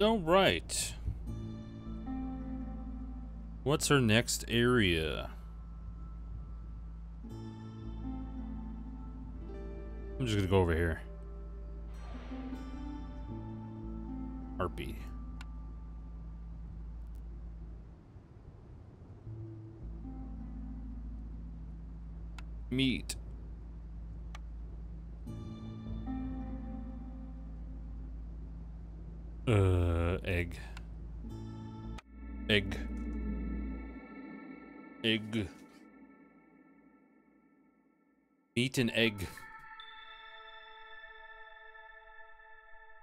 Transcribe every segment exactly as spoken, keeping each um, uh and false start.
All right. What's our next area? I'm just gonna go over here. Harpy. Meat. Uh, egg. Egg. Egg. Meat and egg.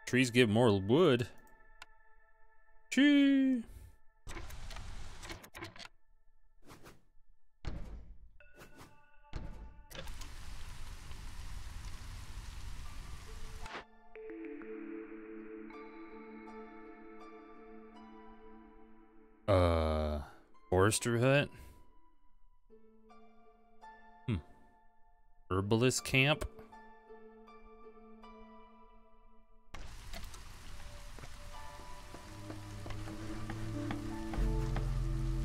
Trees give more wood. Chee. Uh, forester hut. Hmm. Herbalist camp.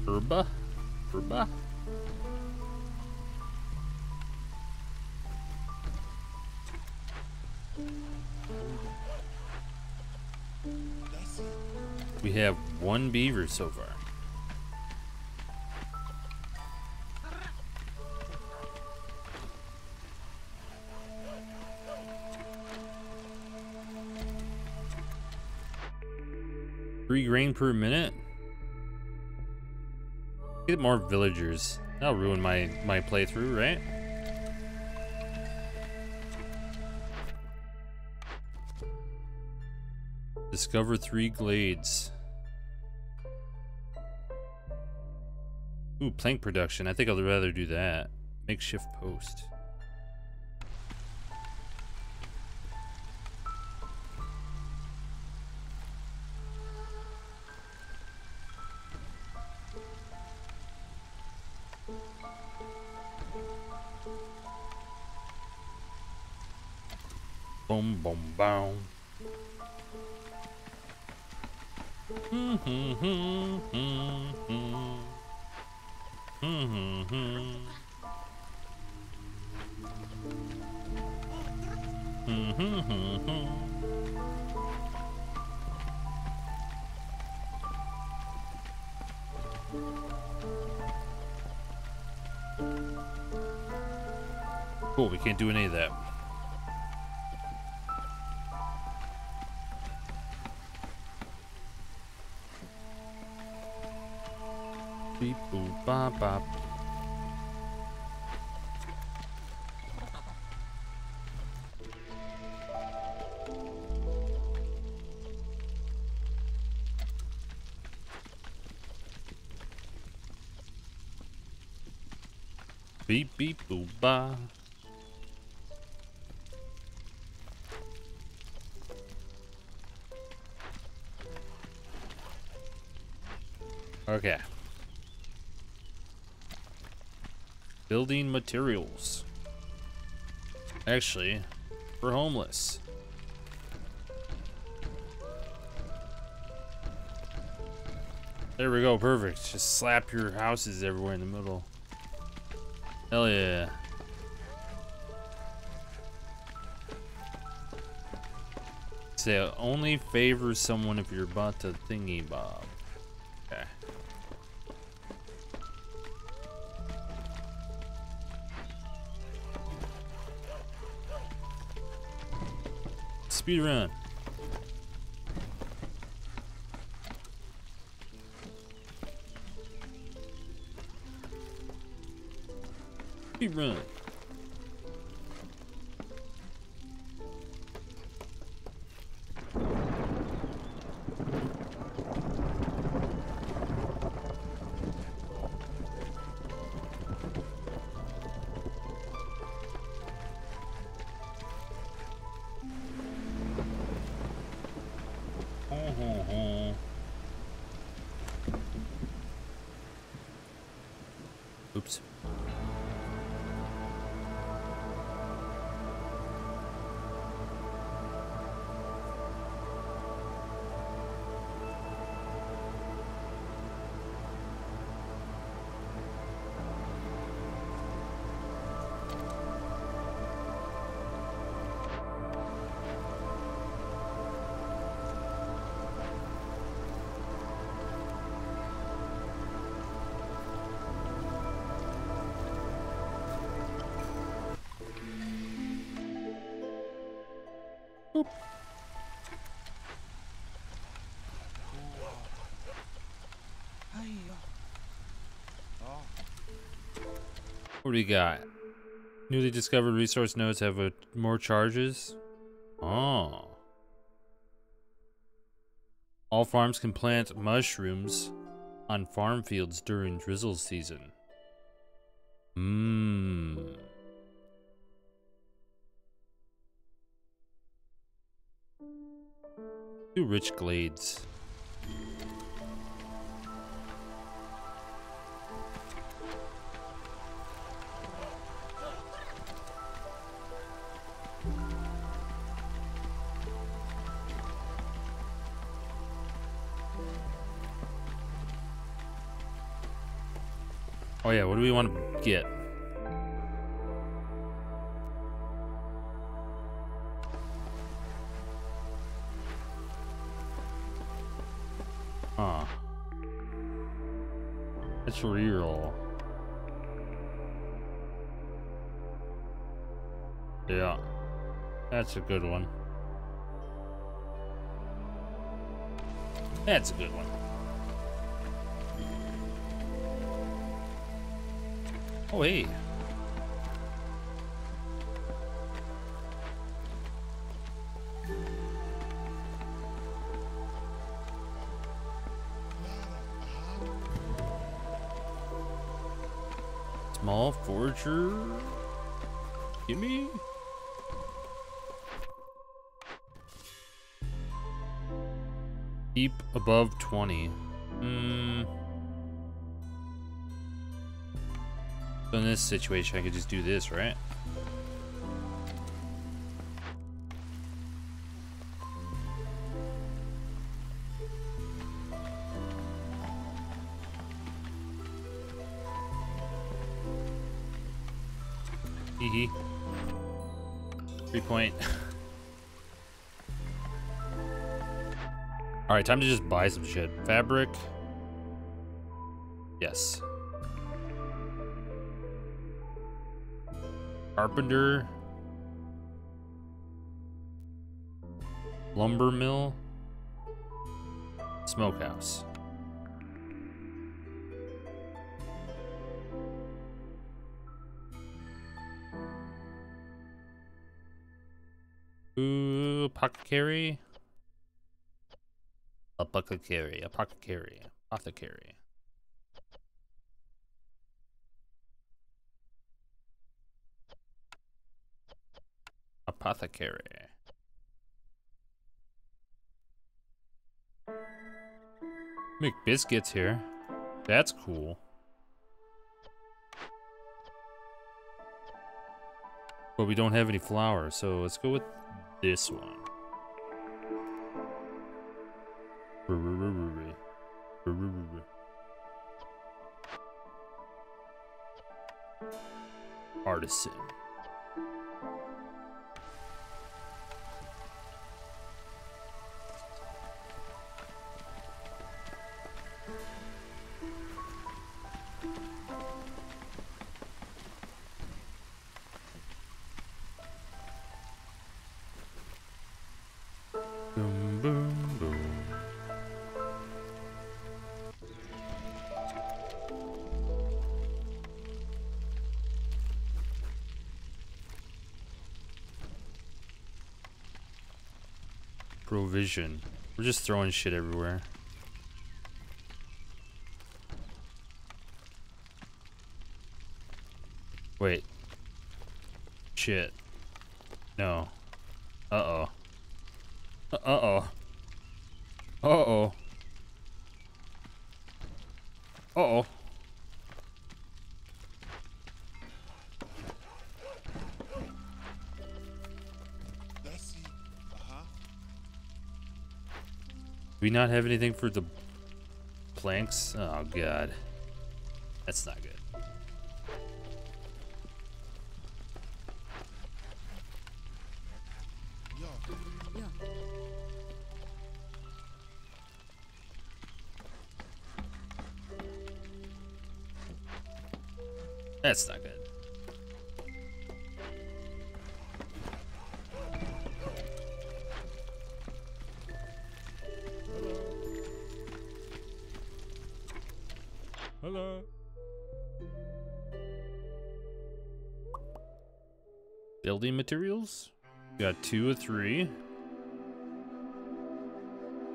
Herba, herba. We have one beaver so far. Three grain per minute. Get more villagers. That'll ruin my my playthrough, right? Discover three glades. Ooh, plank production. I think I'd rather do that. Makeshift post. Boom, boom, boom. Hmm, hmm, hmm, hmm, hmm. Hmm, hmm, hmm. Hmm, hmm, hmm, hmm. Cool, we can't do any of that. Beep boop bop bop. Beep beep boop bop. Okay. Building materials. Actually, we're homeless. There we go, perfect. Just slap your houses everywhere in the middle. Hell yeah. So only favor someone if you're about to thingy bob. Speed run. Speed run. Oops. What do we got? Newly discovered resource nodes have a, more charges. Oh. All farms can plant mushrooms on farm fields during drizzle season. Mmm. Two rich glades. Oh yeah, what do we want to get? Huh. Let's reroll. Yeah. That's a good one. That's a good one. Oh, hey. Small forger? Gimme? Deep above twenty. Hmm. So in this situation, I could just do this, right? Hee-hee. Three point. All right, time to just buy some shit. Fabric. Yes. Carpenter, lumber mill, smokehouse. Ooh, apothecary, apothecary, apothecary, apothecary. Apothecary. Make biscuits here. That's cool. But we don't have any flour, so let's go with this one. Artisan. Provision. We're just throwing shit everywhere. Wait. Shit. No. Uh-oh. Uh-oh. Uh-oh. Uh-oh. Do we not have anything for the planks? Oh god. That's not good. Yeah. That's not good. building materials. We got two or three.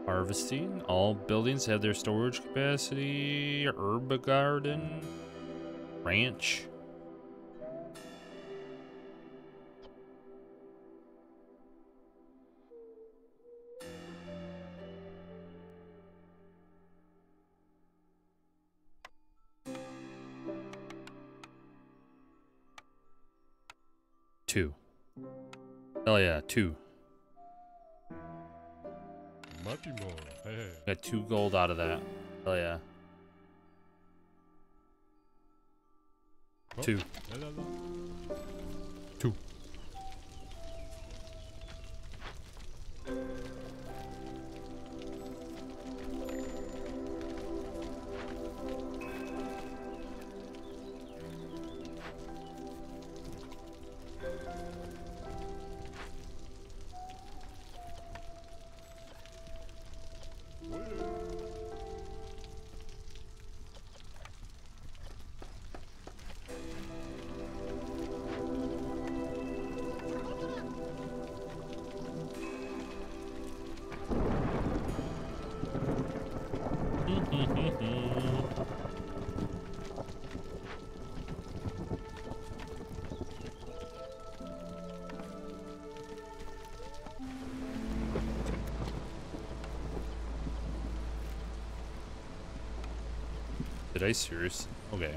Harvesting. All buildings have their storage capacity. Herb garden. Ranch. Two. Hell yeah, two. Hey. Got two gold out of that. Hell yeah. Two. Two. Did I seriously? Okay.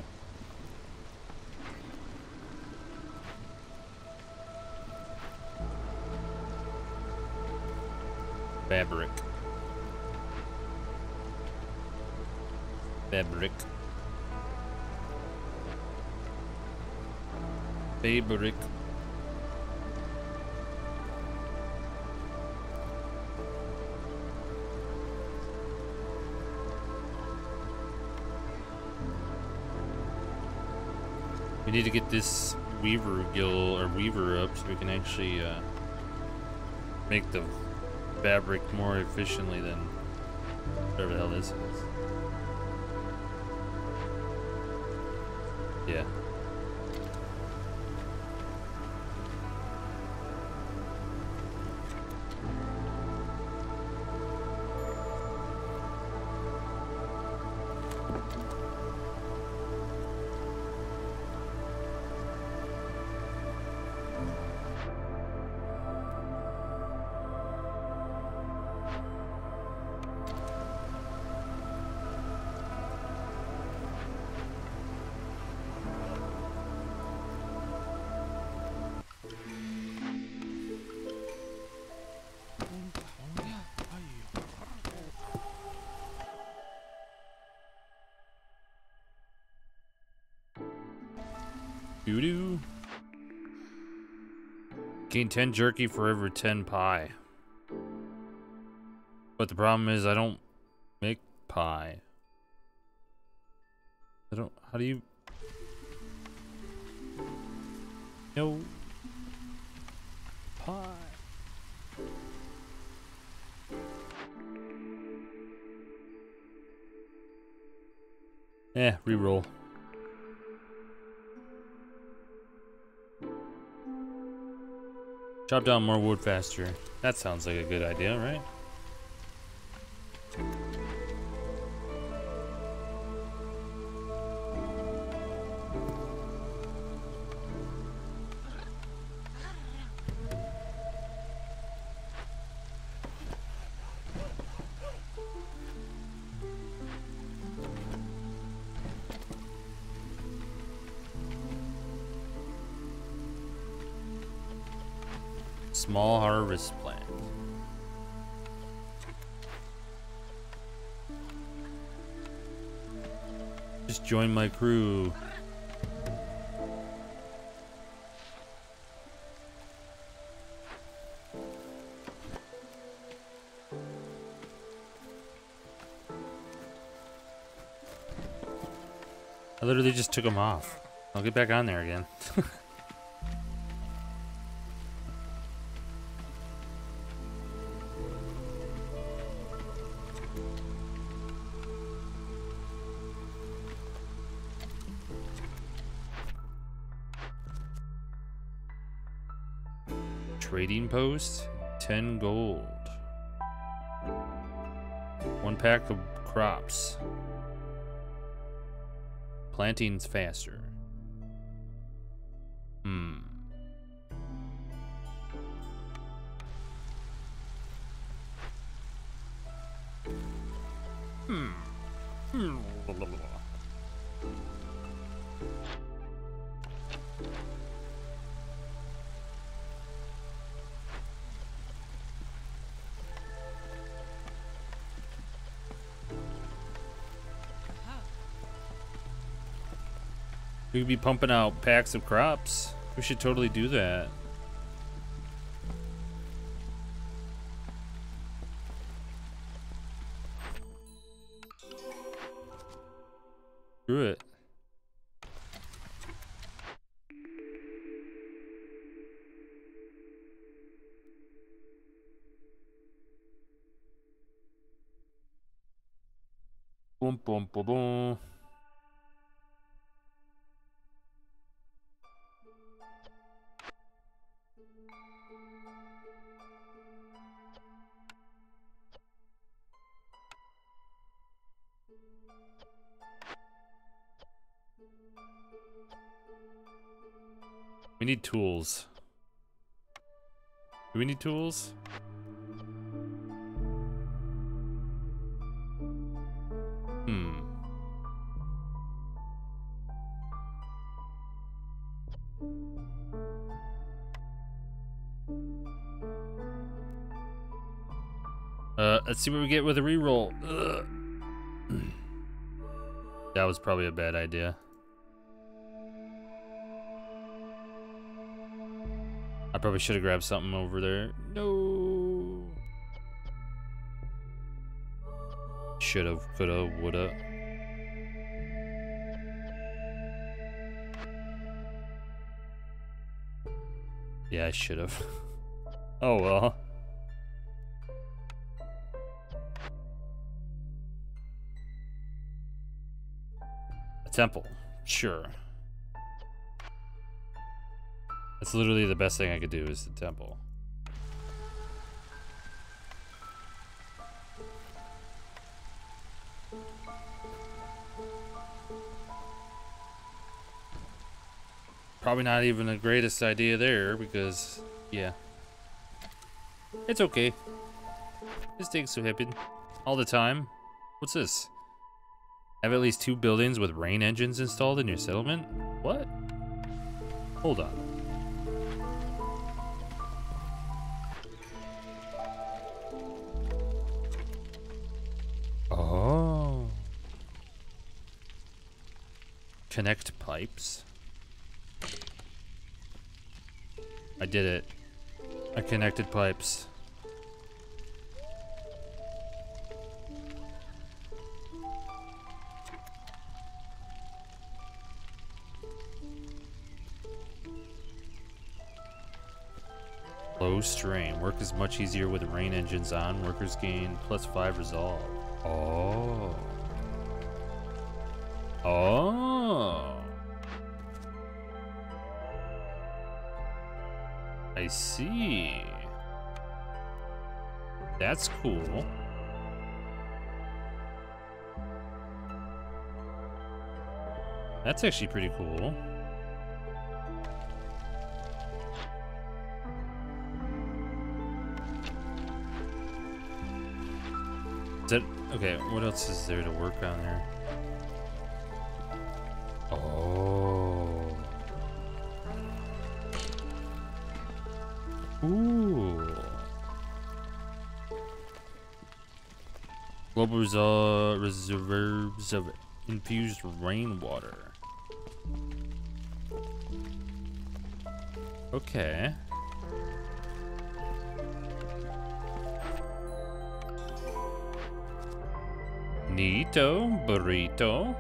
Fabric. Fabric. Fabric. We need to get this weaver gill or weaver up so we can actually uh, make the fabric more efficiently than whatever the hell this is. Yeah. Doo-doo. Gain ten jerky for every ten pie. But the problem is I don't make pie. I don't, how do you? No. Pie. Eh, reroll. Chop down more wood faster. That sounds like a good idea, right? Small harvest plant. Just join my crew. I literally just took them off. I'll get back on there again. Trading post, ten gold. One pack of crops. Plantings faster. Hmm. Hmm. Hmm. We could be pumping out packs of crops. We should totally do that. Screw it. Boom, boom, boom, boom. We need tools. Do we need tools? Hmm. Uh, let's see what we get with a reroll. Ugh. That was probably a bad idea. I probably should have grabbed something over there. No. Should have, could have, would have. Yeah, I should have. Oh well. A temple, sure. That's literally the best thing I could do is the temple. Probably not even the greatest idea there because, yeah. It's okay. Mistakes will happen all the time. What's this? Have at least two buildings with rain engines installed in your settlement? What? Hold on. Connect pipes. I did it. I connected pipes. Low strain. Work is much easier with rain engines on. Workers gain plus five resolve. Oh. Oh. I see. That's cool. That's actually pretty cool. Is that okay? What else is there to work on there? Ooh. Global reserve, reserves of infused rainwater. Okay. Neato, burrito.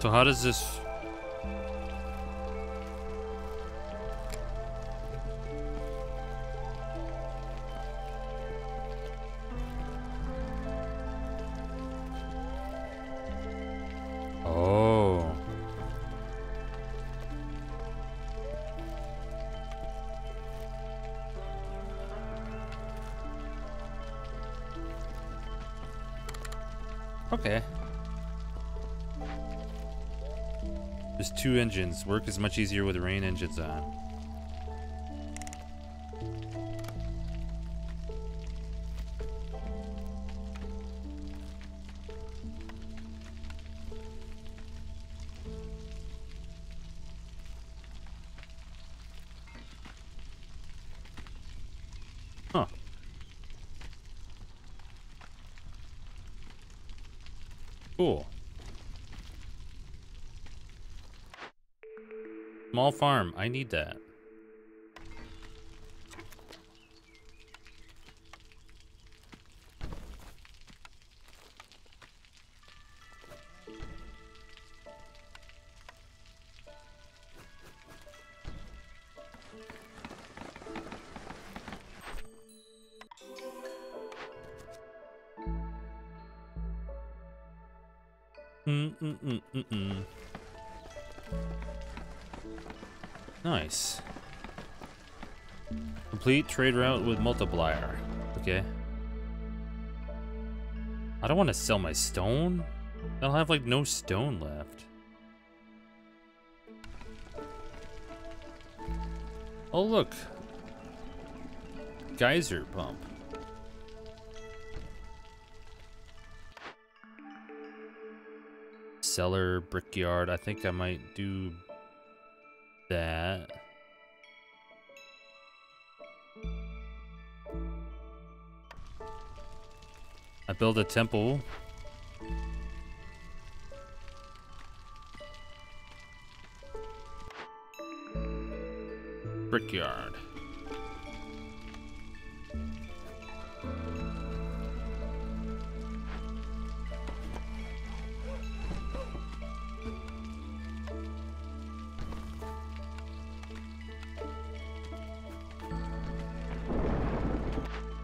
So how does this... Okay. There's two engines. Work is much easier with rain engines on. Small farm, I need that. Mm mm mm mm mm. Nice. Complete trade route with multiplier. Okay. I don't want to sell my stone. I'll have like no stone left. Oh look. Geyser pump. Cellar, brickyard. I think I might do that. I build a temple. Brickyard.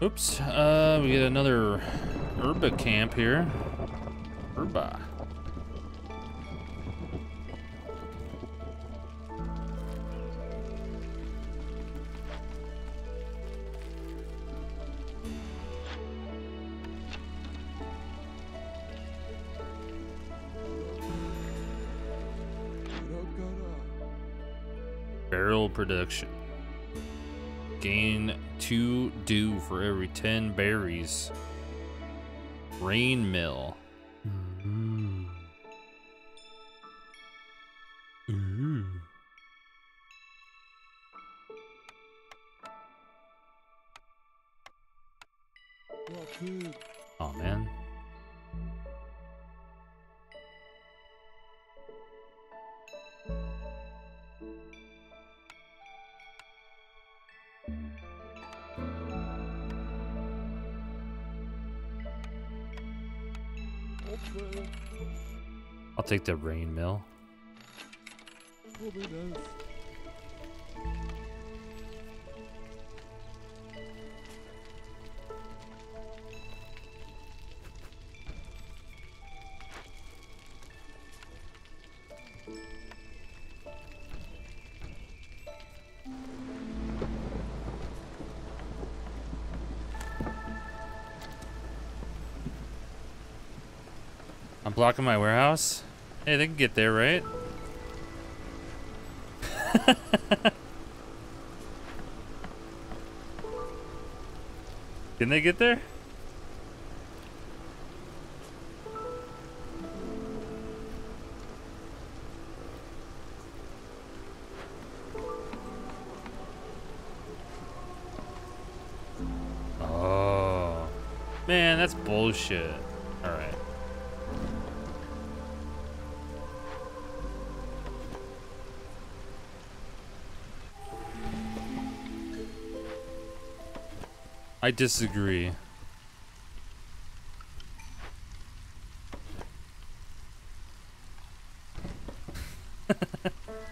Oops, uh, we get another herba camp here. Herba. Barrel production. Gain two dew for every ten berries. Rain mill. Mm-hmm. Mm-hmm. Oh man. I'll take the rain mill. Blocking my warehouse. Hey, they can get there, right? Can they get there? Oh, man, that's bullshit. All right. I disagree.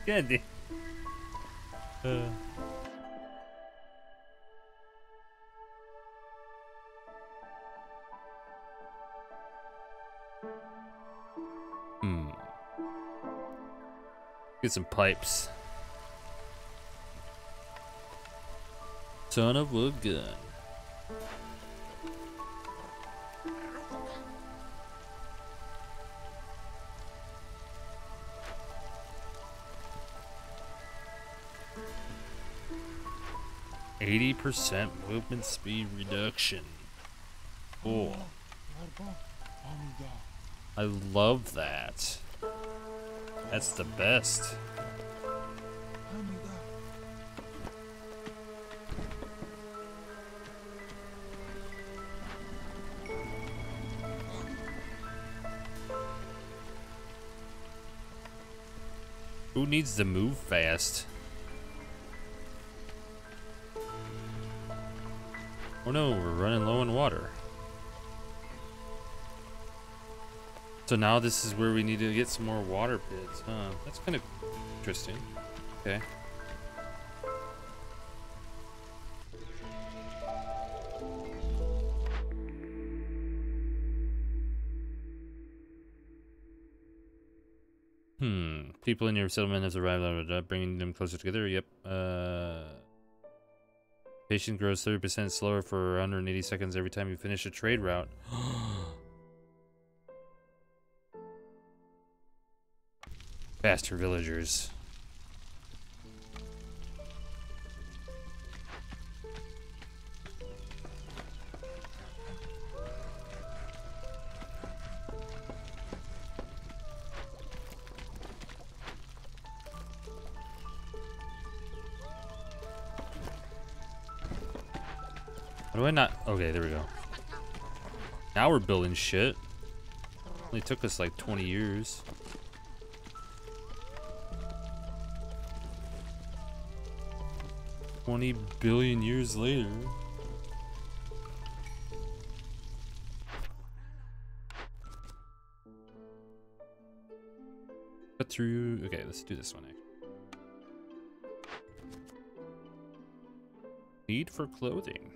Good. Uh. Hmm. Get some pipes. Ton of wood gun. eighty percent movement speed reduction. Cool. I love that. That's the best. Who needs to move fast? Oh no, we're running low on water. So now this is where we need to get some more water pits, huh? That's kind of interesting. Okay. Hmm. People in your settlement have arrived, blah, blah, blah, bringing them closer together. Yep. Uh... Patient grows thirty percent slower for one hundred eighty seconds every time you finish a trade route. Faster villagers. How do I not? Okay, there we go. Now we're building shit. Only took us like twenty years. twenty billion years later. Cut through. Okay, let's do this one. Need for clothing.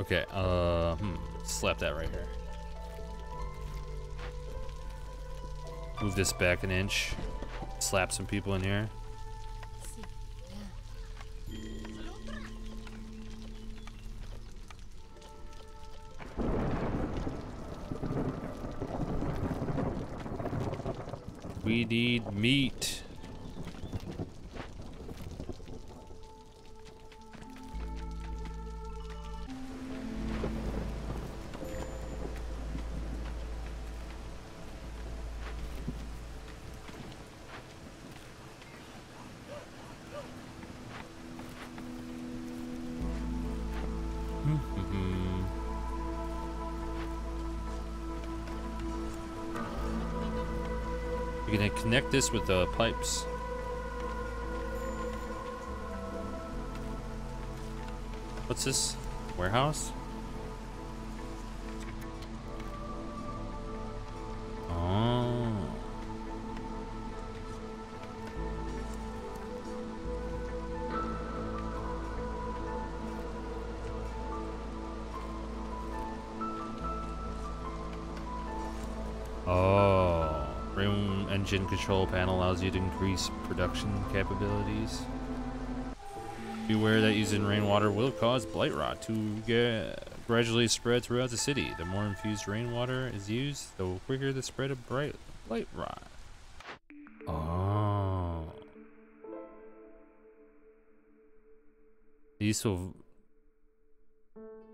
Okay, uh, hmm, slap that right here. Move this back an inch. Slap some people in here. We need meat. Gonna connect this with the uh, pipes. What's this? Warehouse? Oh. Oh. Room engine control panel allows you to increase production capabilities. Beware that using rainwater will cause blight rot to get gradually spread throughout the city. The more infused rainwater is used, the quicker the spread of bright blight rot. Oh. These will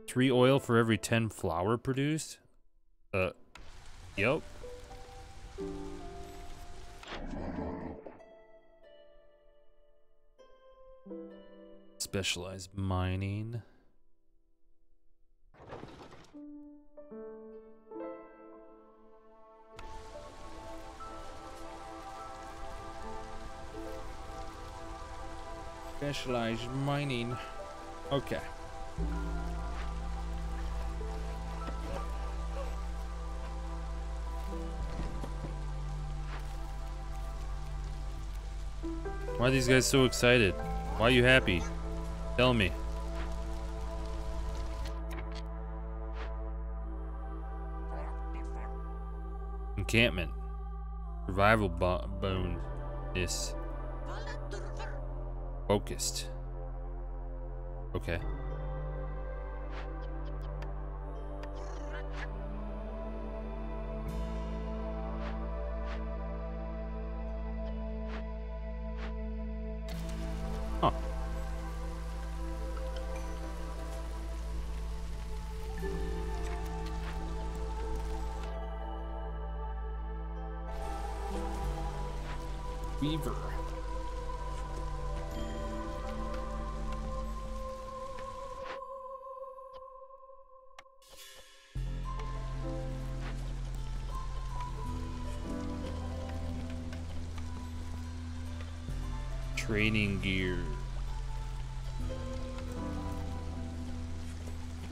three oil for every ten flour produced. Uh, yep. Specialized mining. Specialized mining. Okay. Why are these guys so excited? Why are you happy? Tell me. Encampment. Survival bonus. Focused. Okay. Huh. Weaver. Training gear.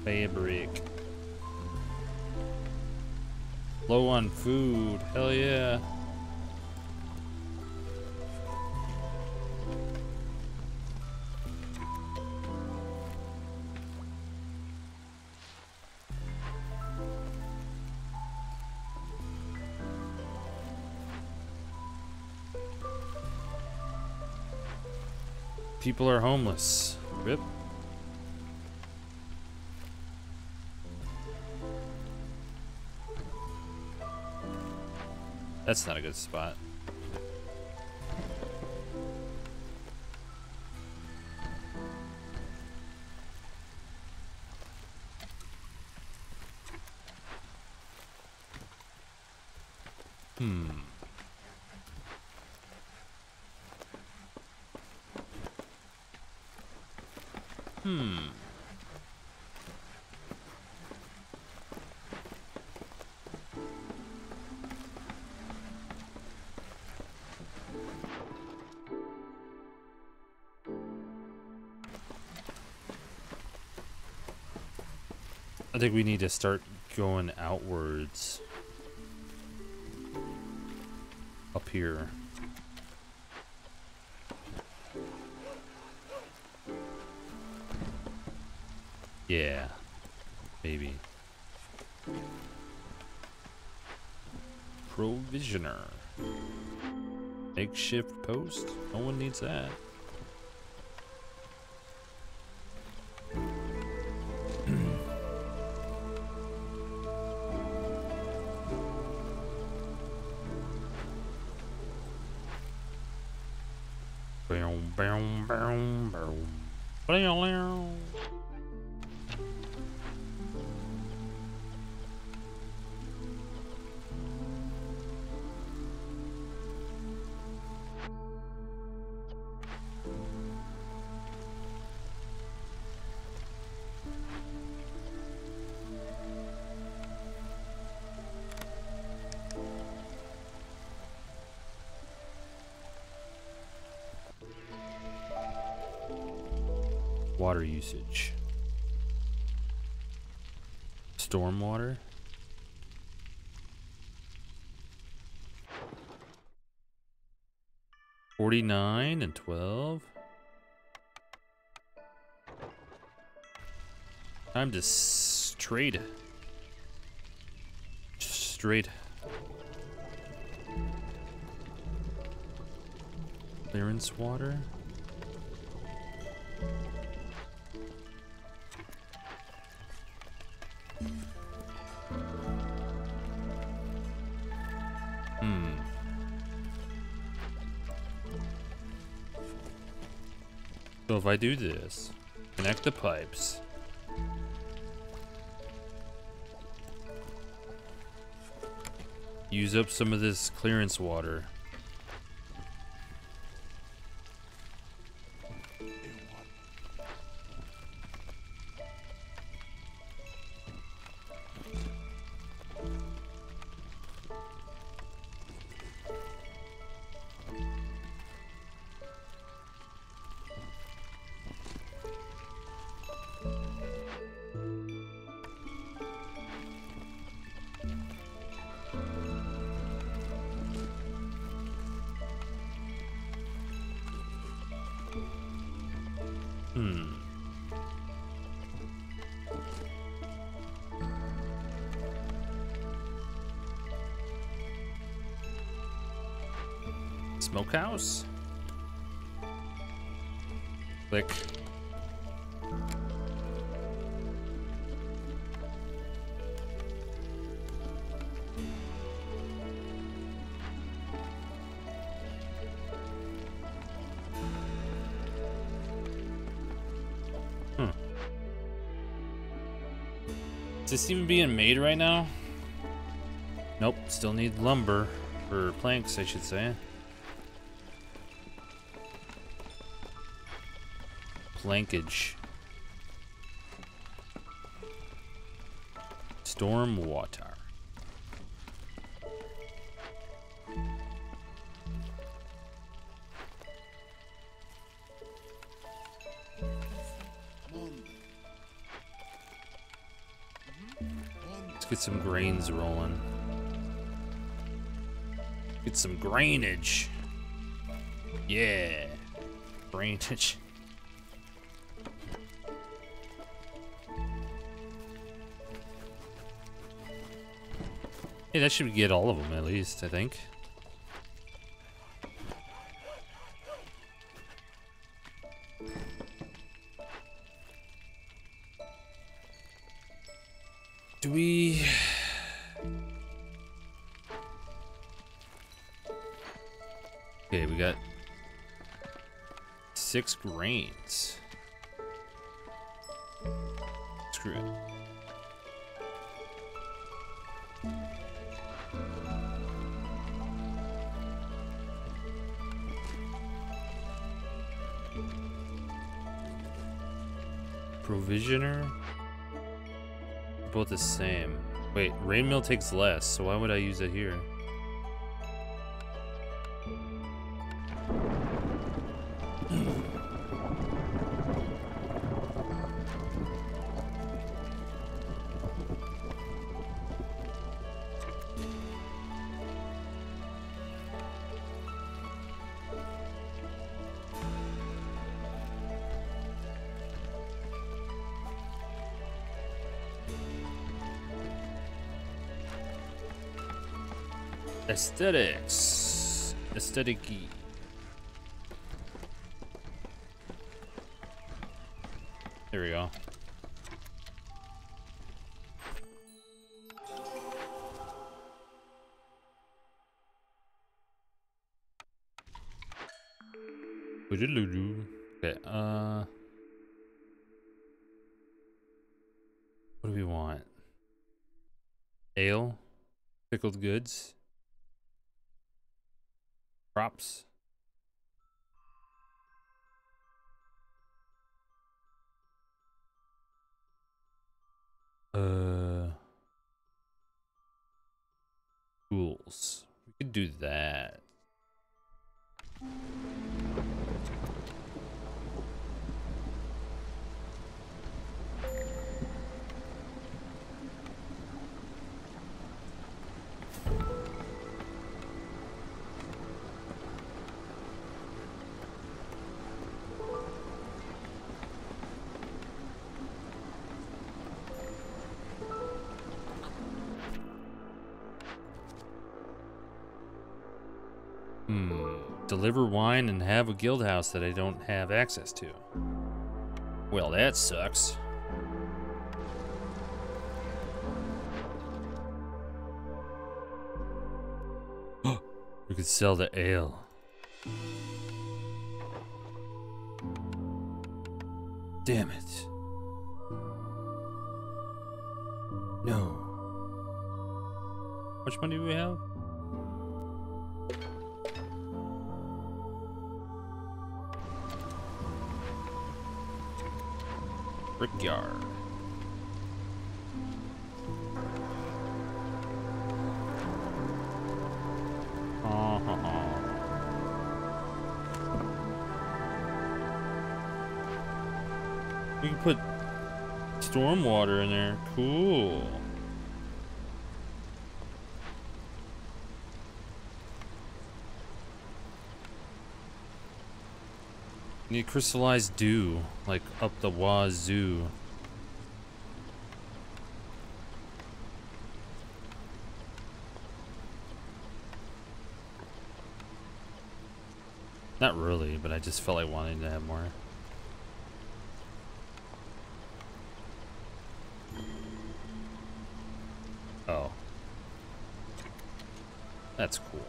Fabric. Low on food. Hell yeah. People are homeless. Rip. That's not a good spot. Hmm. Hmm. I think we need to start going outwards up here. Yeah, maybe. Provisioner. Makeshift post? No one needs that. Boom, boom, boom, boom. Boom. Water usage. Storm water. Forty-nine and twelve. Time to s trade. Straight. Clearance water. So if I do this, connect the pipes. Use up some of this clearance water. Hmm. Smokehouse? Click. Is this even being made right now? Nope, still need lumber, or planks, I should say. Plankage. Storm water. Get some grains rolling. Get some grainage. Yeah. Grainage. Hey, that should get all of them at least, I think. Do we... Okay, we got six grains. Screw it. Provisioner? Both the same. Wait, rain mill takes less, so why would I use it here? Aesthetics. Aesthetic-y. There we go. Okay, uh... what do we want? Ale? Pickled goods? Props. Uh, tools. We could do that. Deliver wine and have a guild house that I don't have access to. Well, that sucks. We could sell the ale. Damn it. No. How much money do we have? Brickyard. Uh -huh. We can put stormwater in there. Cool. Need crystallized dew, like up the wazoo. Not really, but I just felt like wanting to have more. That's cool.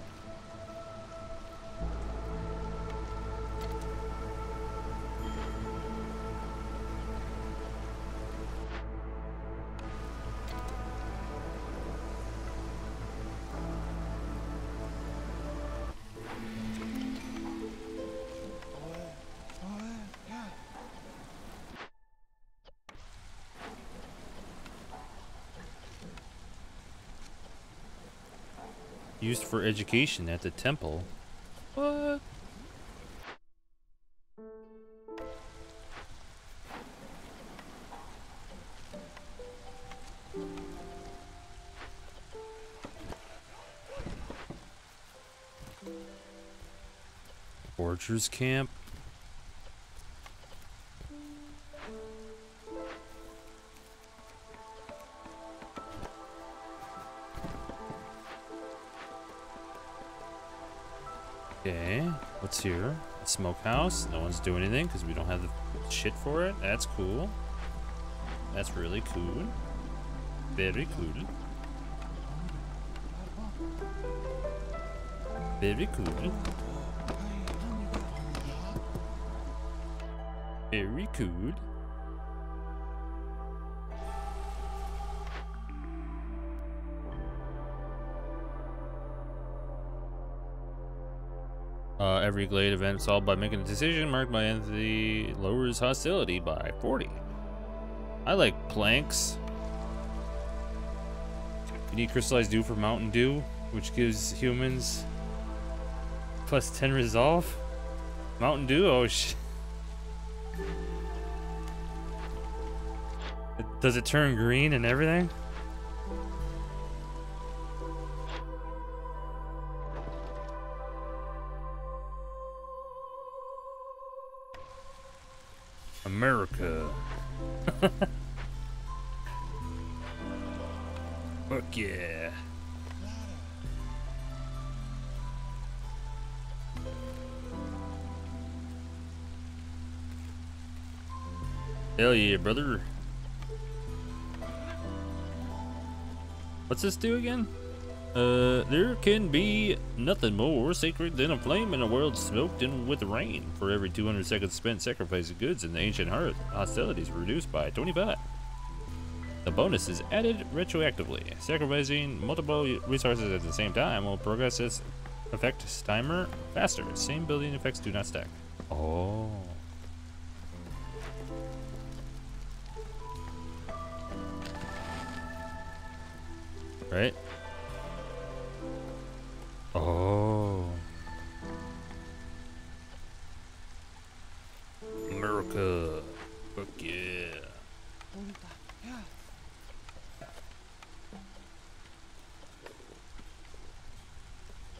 Used for education at the temple. What? Forger's camp. Here, a smokehouse. No one's doing anything because we don't have the shit for it. That's cool. That's really cool. Very cool. Very cool. Very cool. Uh, every glade event solved by making a decision marked by Anthony lowers hostility by forty. I like planks. You need crystallized dew for Mountain Dew, which gives humans plus ten resolve. Mountain Dew? Oh shit. Does it turn green and everything? America. Fuck yeah. Hell yeah, brother. What's this do again? Uh, there can be nothing more sacred than a flame in a world smoked in with rain. For every two hundred seconds spent sacrificing goods in the ancient hearth, hostilities were reduced by twenty-five. The bonus is added retroactively. Sacrificing multiple resources at the same time will progress this effect timer faster. Same building effects do not stack. Oh. Right? Oh. America. Fuck yeah.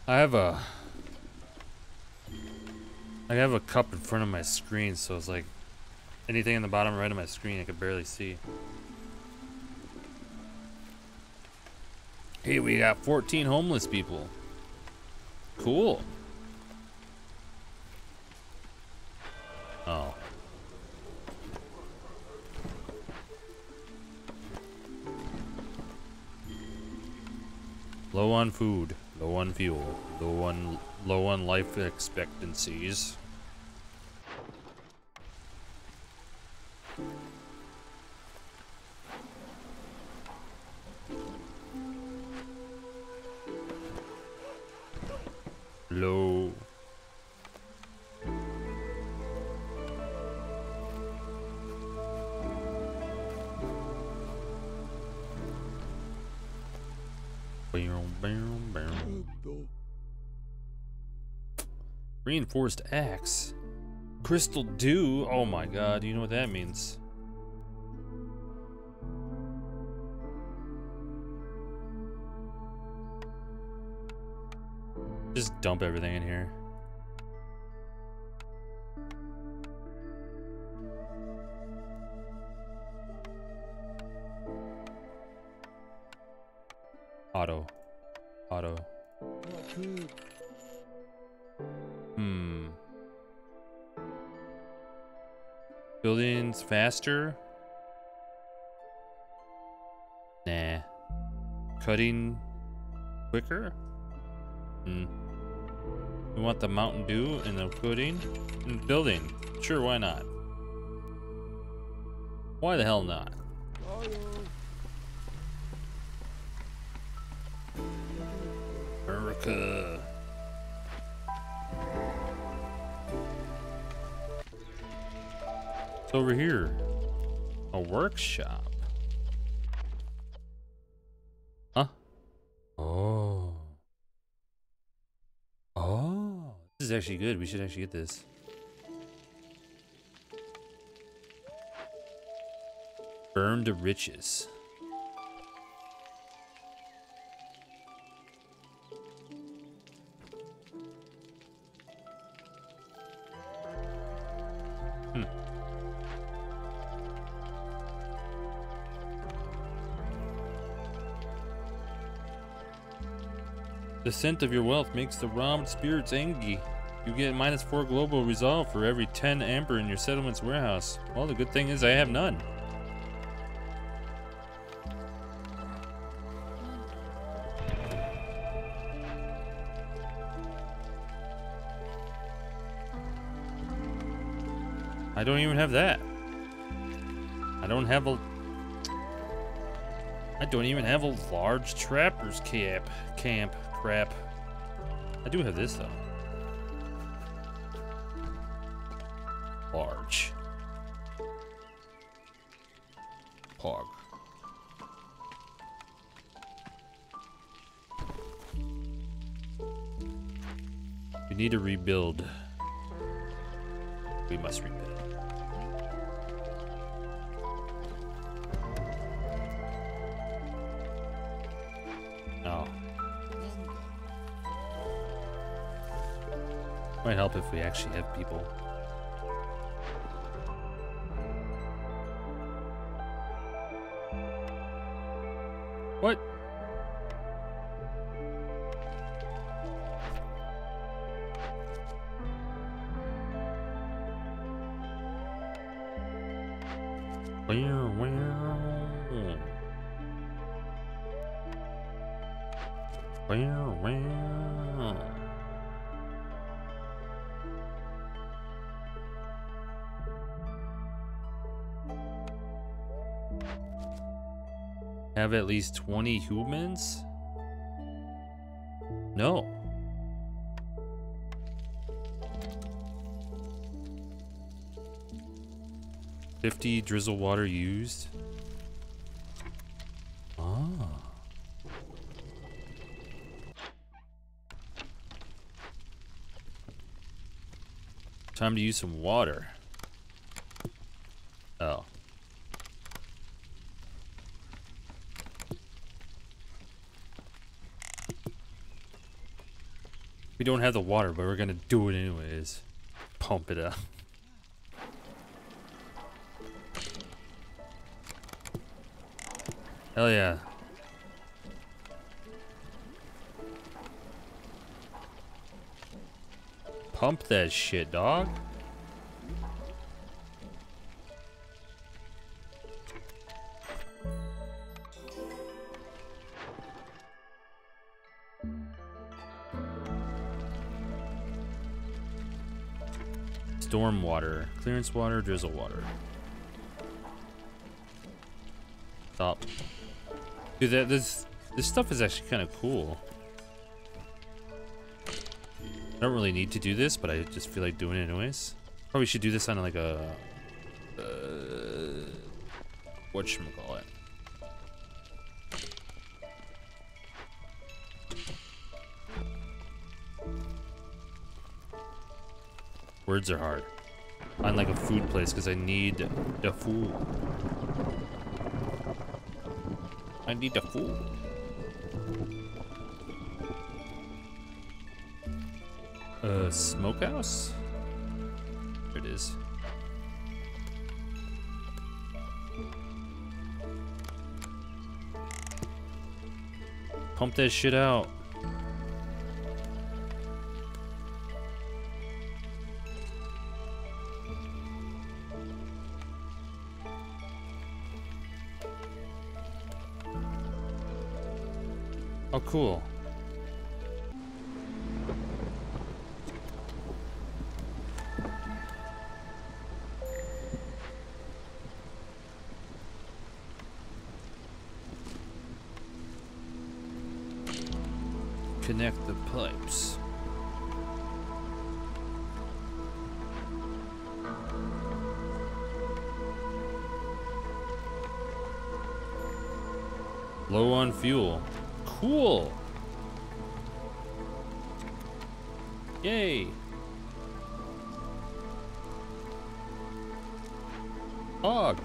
I have a I have a cup in front of my screen, so it's like anything in the bottom right of my screen I could barely see. Hey, we got fourteen homeless people. Cool. Oh. Low on food, low on fuel, low on low on life expectancies. Low. Bam, bam, bam. Reinforced axe. Crystal dew. Oh my god, you know what that means. Just dump everything in here. Auto. Auto. Hmm. Buildings faster? Nah. Cutting quicker? mountain. We want the Mountain Dew in the pudding in the building. Sure, why not? Why the hell not? America. It's over here. A workshop. Huh? Oh. Oh. This is actually good. We should actually get this. Burn to riches. Hmm. The scent of your wealth makes the robbed spirits angry. You get minus four global resolve for every ten amber in your settlement's warehouse. Well, the good thing is I have none. I don't even have that. I don't have a... I don't even have a large trapper's camp. Camp. Crap. I do have this, though. Large. Pog. We need to rebuild. We must rebuild. Might help if we actually have people. What? Have at least twenty humans? No. fifty drizzle water used. Ah. Time to use some water. Oh. We don't have the water, but we're gonna do it anyways. Pump it up. Hell yeah. Pump that shit, dog. Storm water, clearance water, drizzle water. Stop. Dude, that this this stuff is actually kind of cool. I don't really need to do this, but I just feel like doing it anyways. Probably should do this on like a uh, whatchamacallit. Words are hard. Find like a food place because I need the food. I need the food. Uh, smokehouse? There it is. Pump that shit out. Cool. connect the pipes. Low on fuel. Cool. Yay. Og.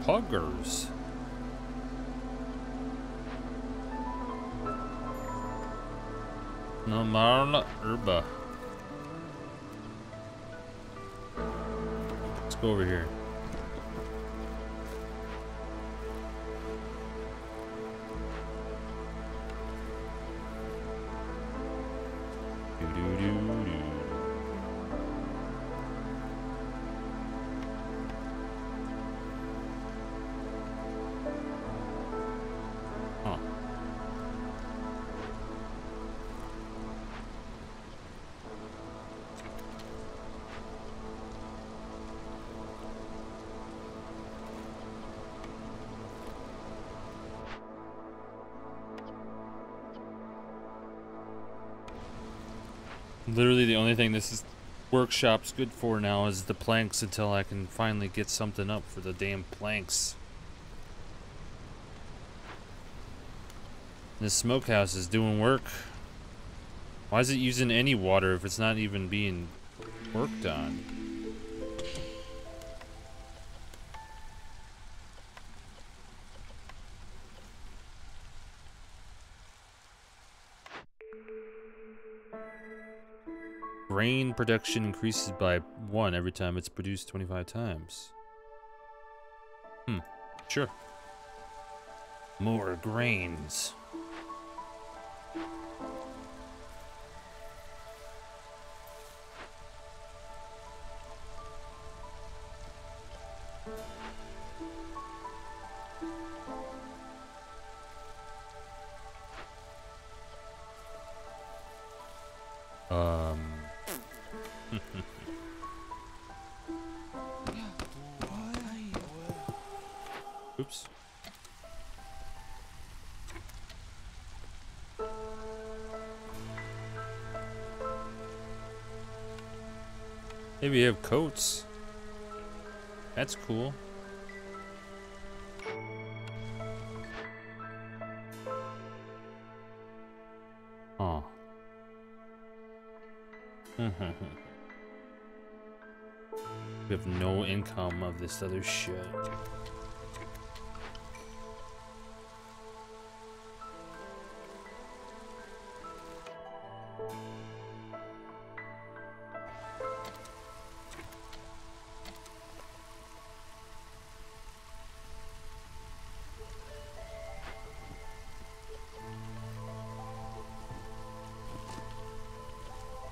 Poggers. Normal herba. Let's go over here. Literally the only thing this is workshop's good for now is the planks until I can finally get something up for the damn planks. This smokehouse is doing work. Why is it using any water if it's not even being worked on? Grain production increases by one every time it's produced twenty-five times. Hmm, sure. More grains. Maybe you have coats. That's cool. Huh. We have no income of this other shit.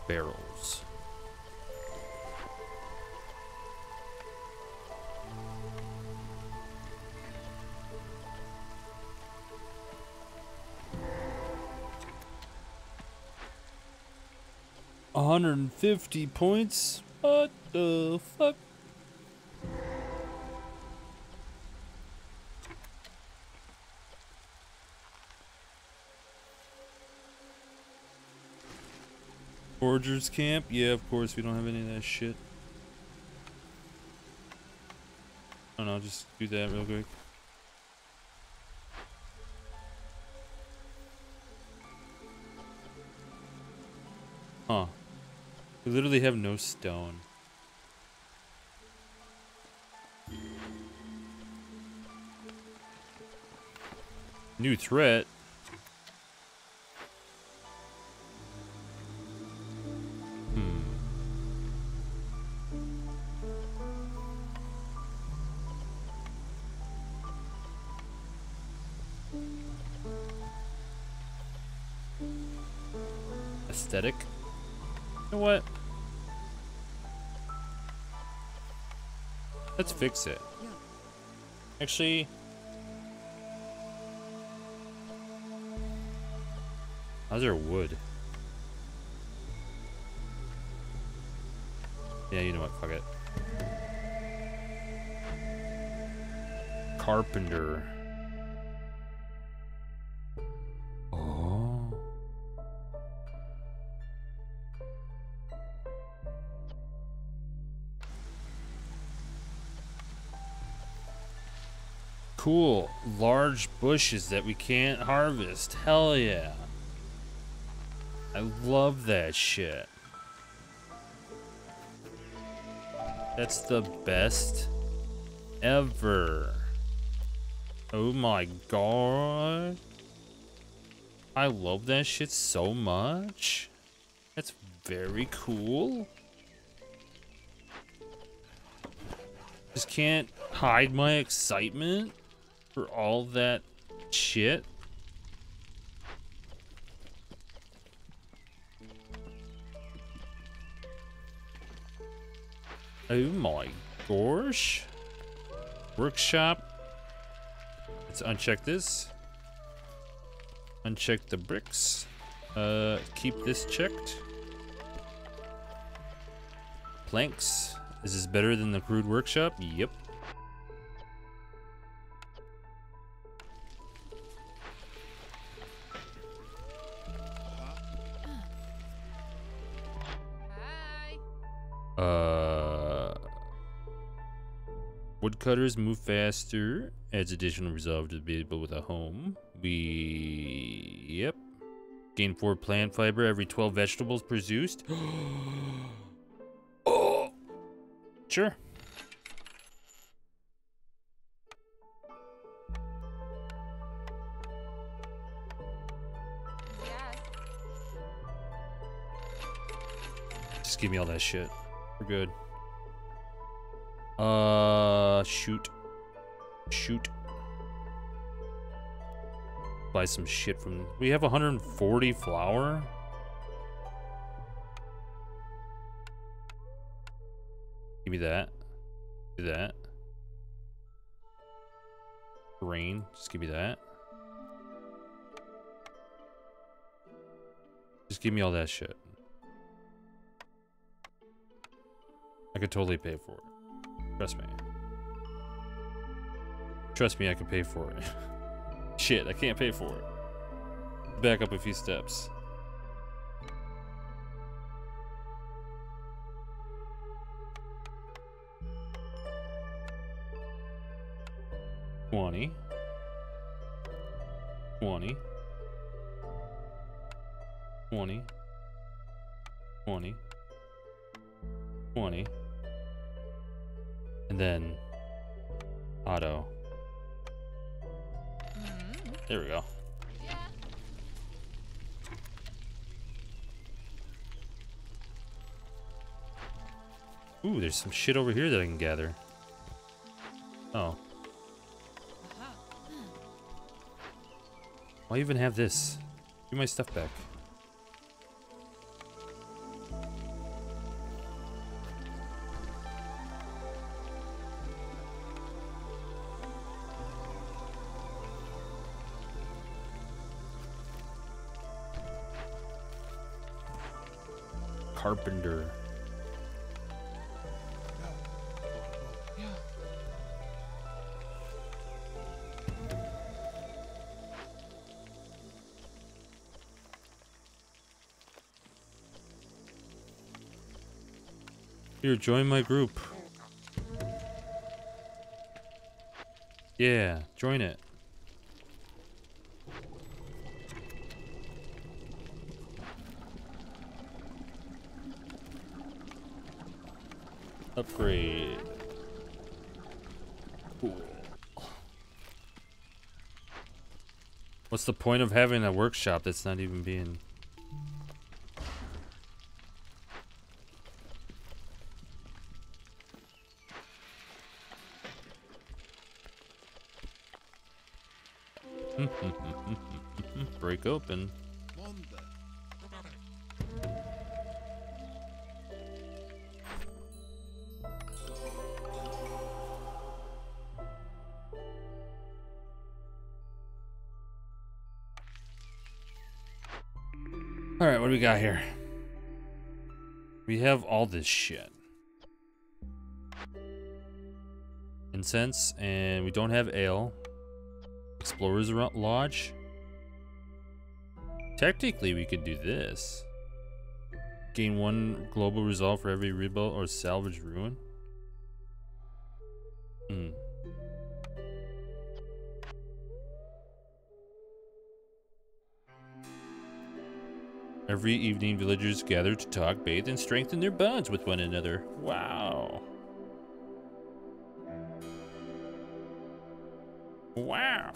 Barrels. one hundred fifty points? What the fuck? Forger's camp? Yeah, of course, we don't have any of that shit. I don't know, just do that real quick. Huh. We literally have no stone. New threat? Aesthetic. You know what? Let's fix it. Actually, How's there wood? Yeah, you know what? Fuck it. Carpenter. Oh. Cool. Large bushes that we can't harvest. Hell yeah. I love that shit. That's the best ever. Oh my god. I love that shit so much. That's very cool. Just can't hide my excitement for all that shit. Oh my gosh. Workshop. Let's uncheck this. Uncheck the bricks. Uh, keep this checked. Planks. Is this better than the crude workshop? Yep. Hi. Uh. Woodcutters move faster. Adds additional resolve to be able with a home. We... Yep. Gain four plant fiber every twelve vegetables produced. Oh! Sure. Yes. Just give me all that shit. We're good. Uh, shoot. Shoot. Buy some shit from... We have one hundred forty flour. Give me that. Do that. Grain. Just give me that. Just give me all that shit. I could totally pay for it. Trust me. Trust me, I can pay for it. Shit, I can't pay for it. Back up a few steps. twenty. twenty. twenty. twenty. twenty. And then... auto. There we go. Yeah. Ooh, there's some shit over here that I can gather. Oh. Why even have this? Give my stuff back. Carpenter. Here, join my group. Yeah, join it. Upgrade. Cool. What's the point of having a workshop that's not even being... Break open. Alright, what do we got here? We have all this shit. Incense, and we don't have ale. Explorer's Lodge. Technically, we could do this. Gain one global resolve for every rebuild or salvage ruin. Hmm. Every evening, villagers gather to talk, bathe, and strengthen their bonds with one another. Wow. Wow.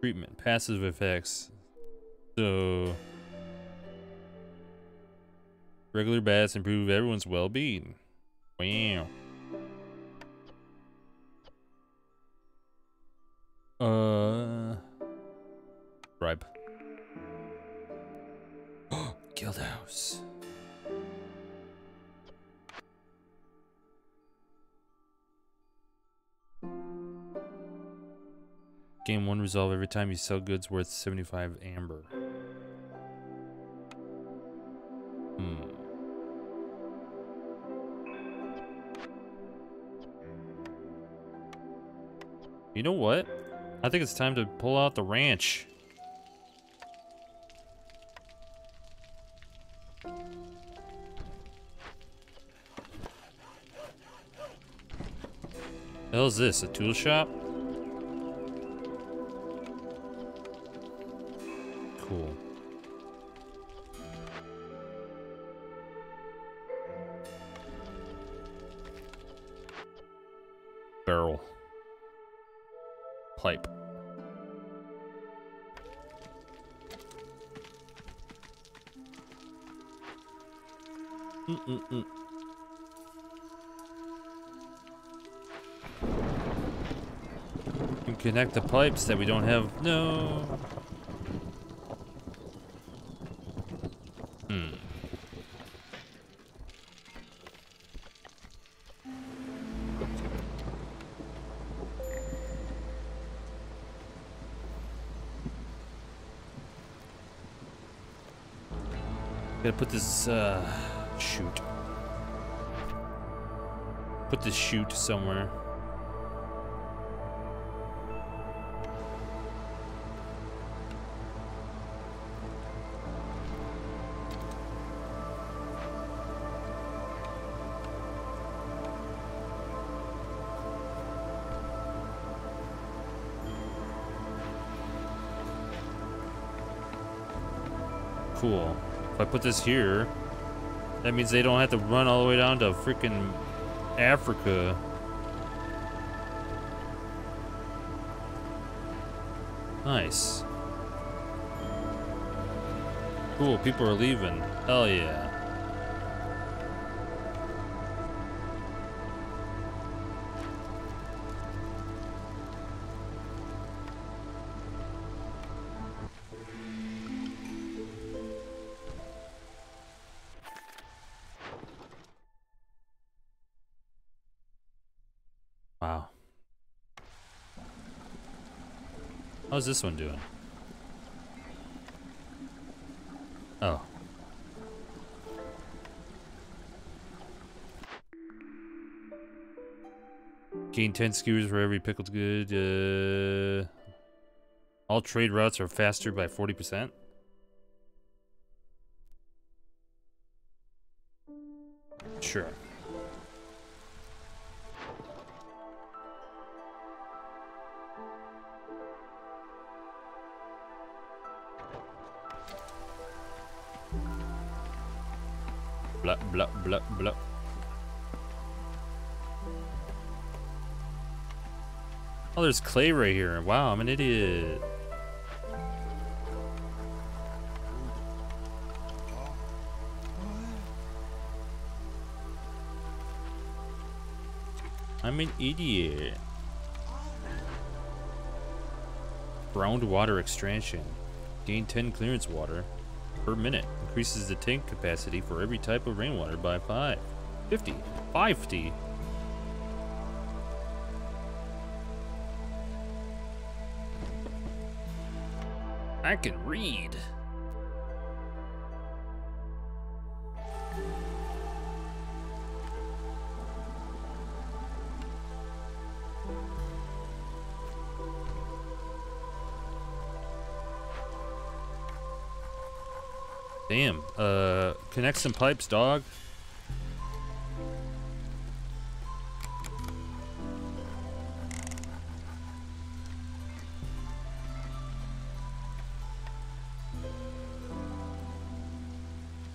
Treatment, passive effects. So, regular baths improve everyone's well-being. Wow. Uh, bribe. Guild house. Gain one resolve every time you sell goods worth seventy-five amber. Hmm. You know what? I think it's time to pull out the ranch. The hell is this? A tool shop? Cool. Barrel. Pipe. Mm-mm-mm. You connect the pipes that we don't have. No. Gotta put this, uh, shoot. Put this shoot somewhere. Cool. If I put this here, that means they don't have to run all the way down to freaking Africa. Nice. Cool, people are leaving. Hell yeah. Wow. How's this one doing? Oh. Gain ten skewers for every pickled good. Uh, all trade routes are faster by forty percent. Sure. Blah, blah, blah, blah. Oh, there's clay right here. Wow, I'm an idiot. I'm an idiot. Groundwater extraction. Gain ten clearance water per minute. Increases the tank capacity for every type of rainwater by five. fifty. fifty. I can read. Damn, uh, connect some pipes, dog.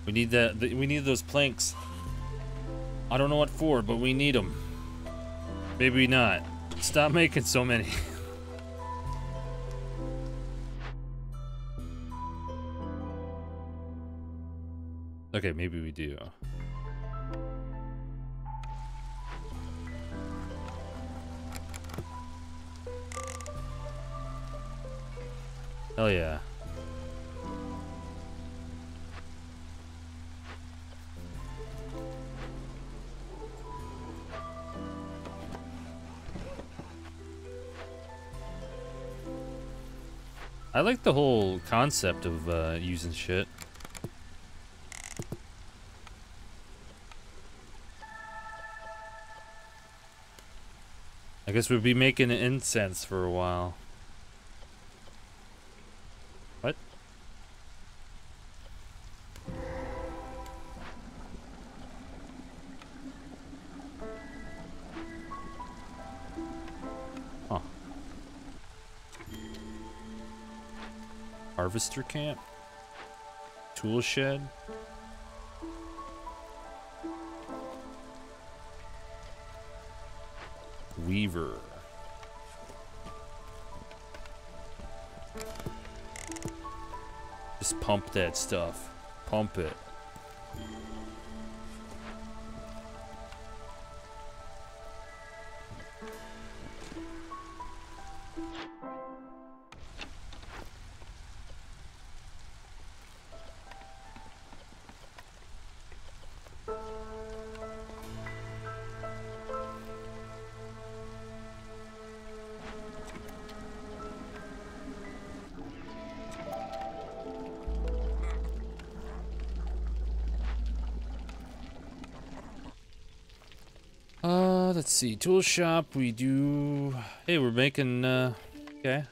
We need that, the, we need those planks. I don't know what for, but we need them. Maybe not. Stop making so many. Okay, maybe we do. Hell yeah. I like the whole concept of uh, using shit. I guess we'd be making incense for a while. What? Huh. Harvester camp? Tool shed? Weaver. Just pump that stuff. Pump it. Let's see, tool shop, we do... Hey, we're making, uh... okay.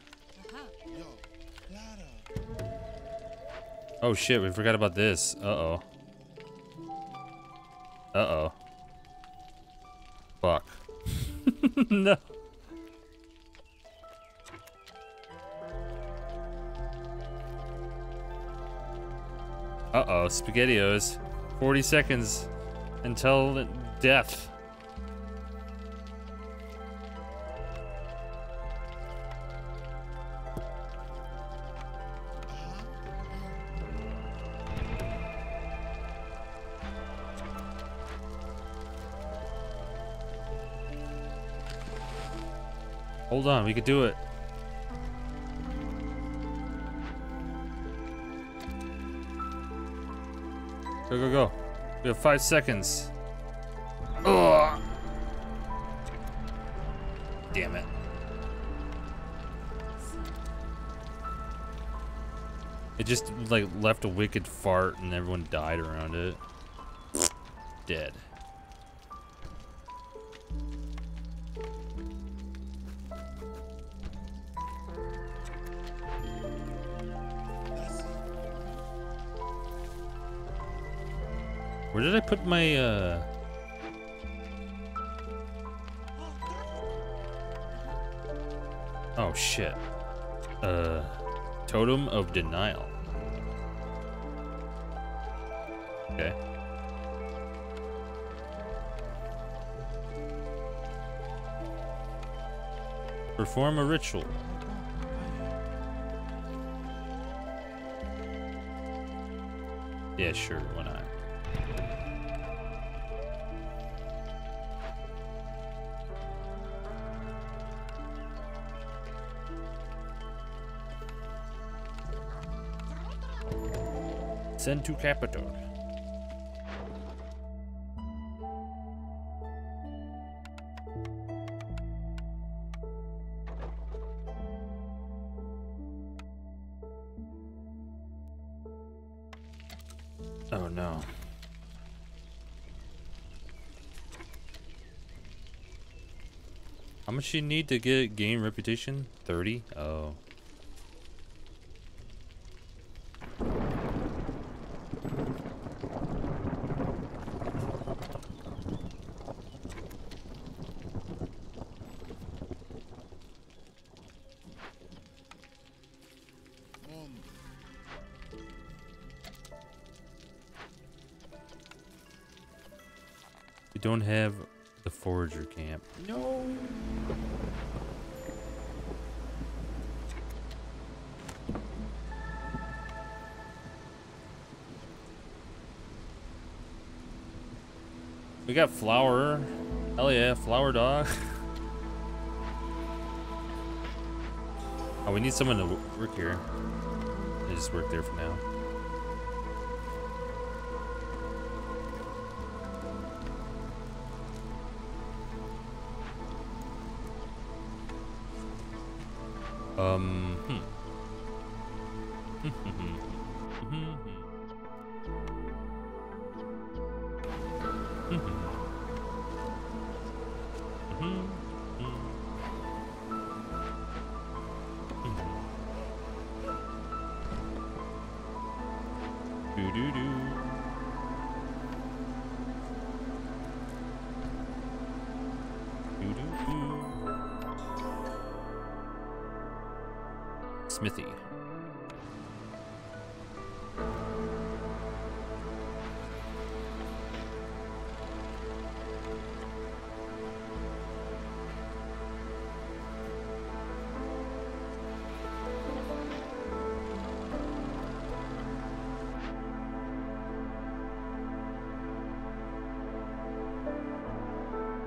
Oh shit, we forgot about this. Uh-oh. Uh-oh. Fuck. No. Uh-oh, SpaghettiOs. forty seconds until death. Hold on, we could do it. Go, go, go. We have five seconds. Ugh. Damn it. It just like left a wicked fart and everyone died around it. Dead. Where did I put my, uh... oh, shit. Uh, Totem of Denial. Okay. Perform a ritual. Yeah, sure, why not? Send to Capitol. Oh no. How much you need to get gain reputation? thirty? Oh. We don't have the forager camp. No. We got flower. Hell yeah, flower dog. Oh, we need someone to work here. I just work there for now. Um, hmm. Do do do. Do do do. Smithy.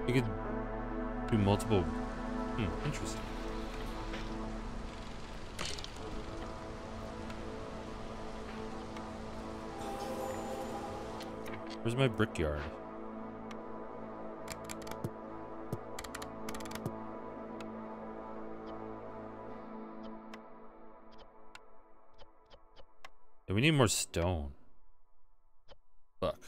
You could do multiple. Hmm, interesting. Where's my brickyard? Yeah, we need more stone. Fuck.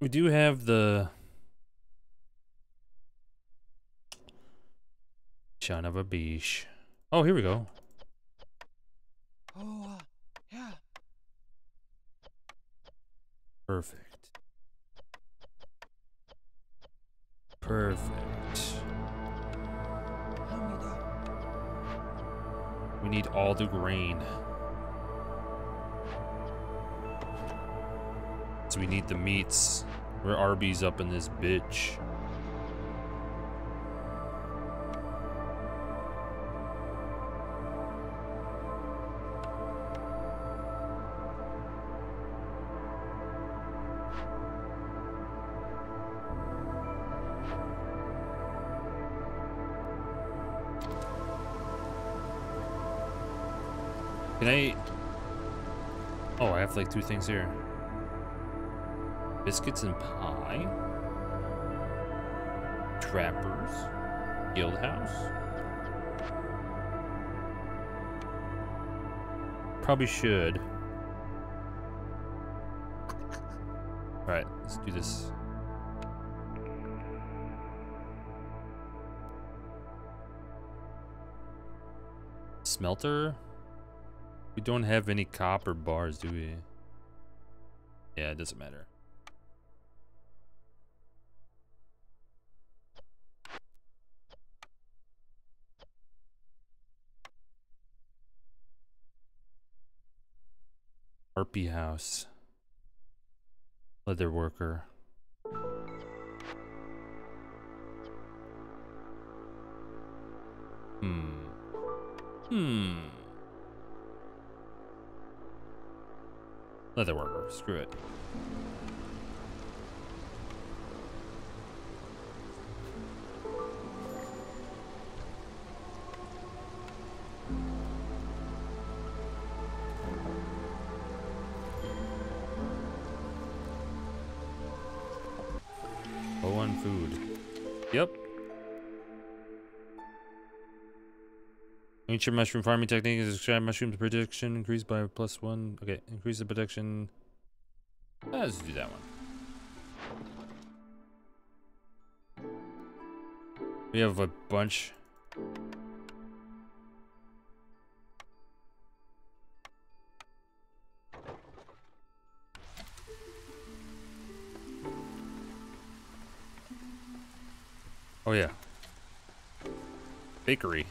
We do have the son of a beesh. Oh, here we go. Oh. Uh... Perfect. Perfect. We need all the grain. So we need the meats. We're Arby's up in this bitch. Can I? Oh, I have like two things here. Biscuits and pie. Trappers. Guild house. Probably should. Alright, let's do this. Smelter? We don't have any copper bars, do we? Yeah, it doesn't matter. Harpy house. Leather worker. Hmm. Hmm. Leather worker, screw it. Low on food. Yep. Nature mushroom farming technique is described. Mushrooms production increased by plus one. Okay, increase the production. Let's do that one. We have a bunch. Oh yeah. Bakery.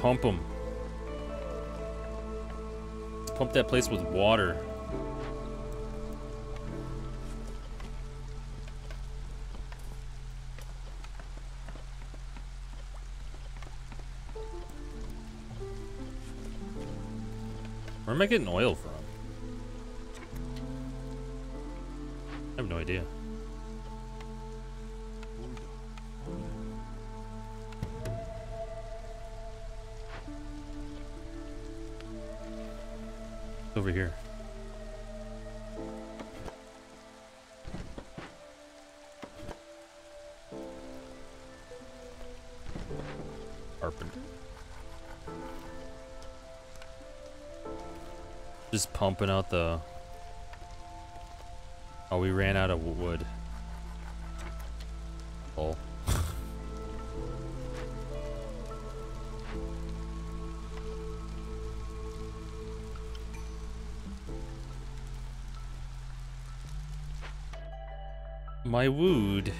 Pump them. Pump that place with water. Where am I getting oil from? I have no idea. It's over here. Carpenter. Just pumping out the... Oh, we ran out of wood. Oh. My wood.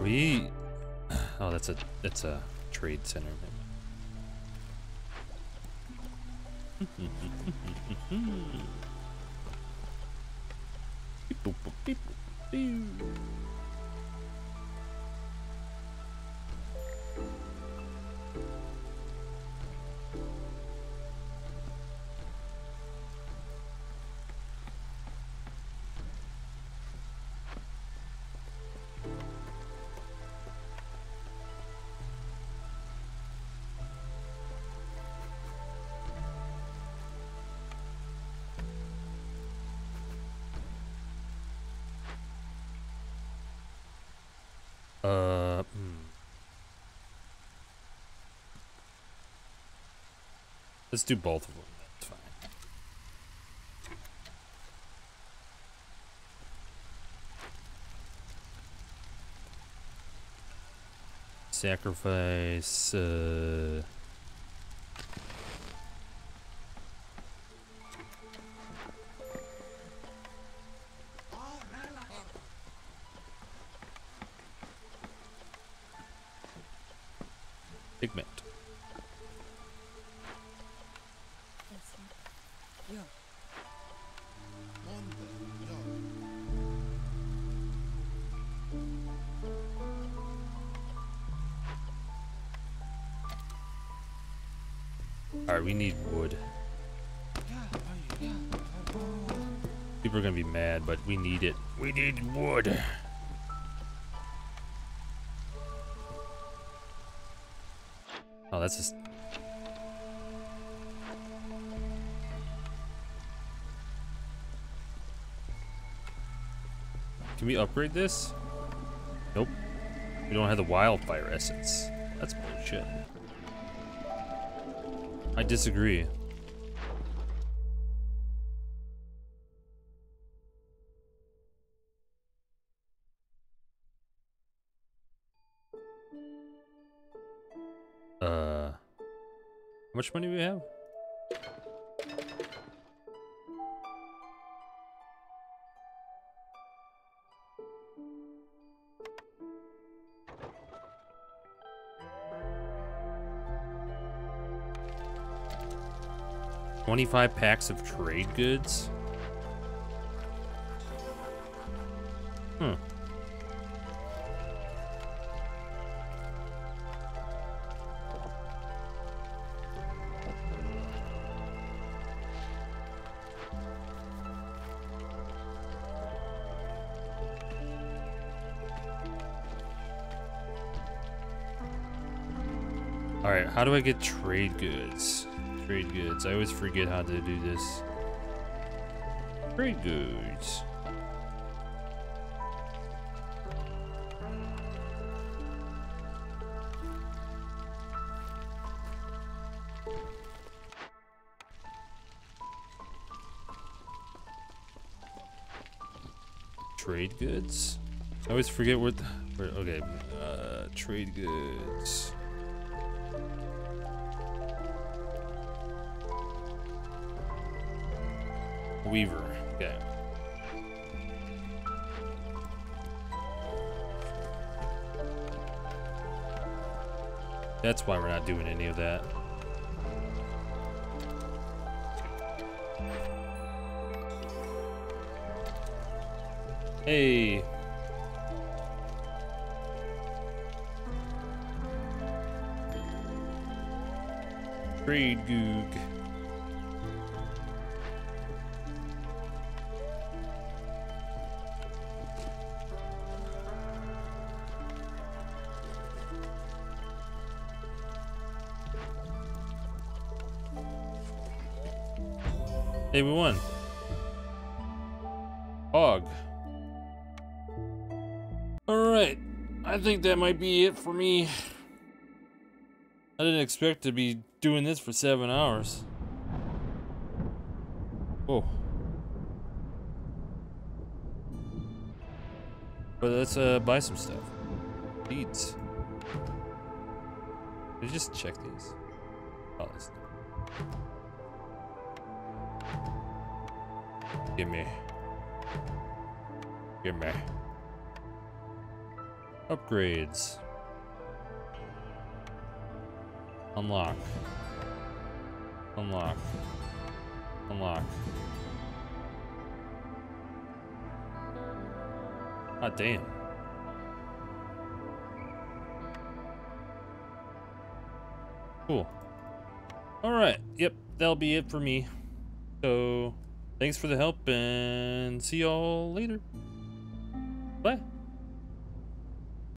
We... Oh, that's a that's a trade center. Uh, hmm. Let's do both of them. That's fine. Sacrifice. Uh... Pigment. Alright, we need wood. People are gonna be mad, but we need it. We need wood. Oh, that's just... Can we upgrade this? Nope. We don't have the wildfire essence. That's bullshit. I disagree. Uh, how much money do we have? Twenty-five packs of trade goods. Hmm. Alright, how do I get trade goods? Trade goods. I always forget how to do this. Trade goods. Trade goods? I always forget where... The, where okay, uh, trade goods. Weaver, okay. That's why we're not doing any of that. Hey. Trade goog. Hey, we won. Hog. Alright, I think that might be it for me. I didn't expect to be doing this for seven hours. Oh. But let's uh, buy some stuff. Beads. Let's just check these. Oh, that's Gimme. Gimme. Upgrades. Unlock. Unlock. Unlock. Ah, damn. Cool. Alright. Yep, that'll be it for me. So... thanks for the help and see y'all later. Bye.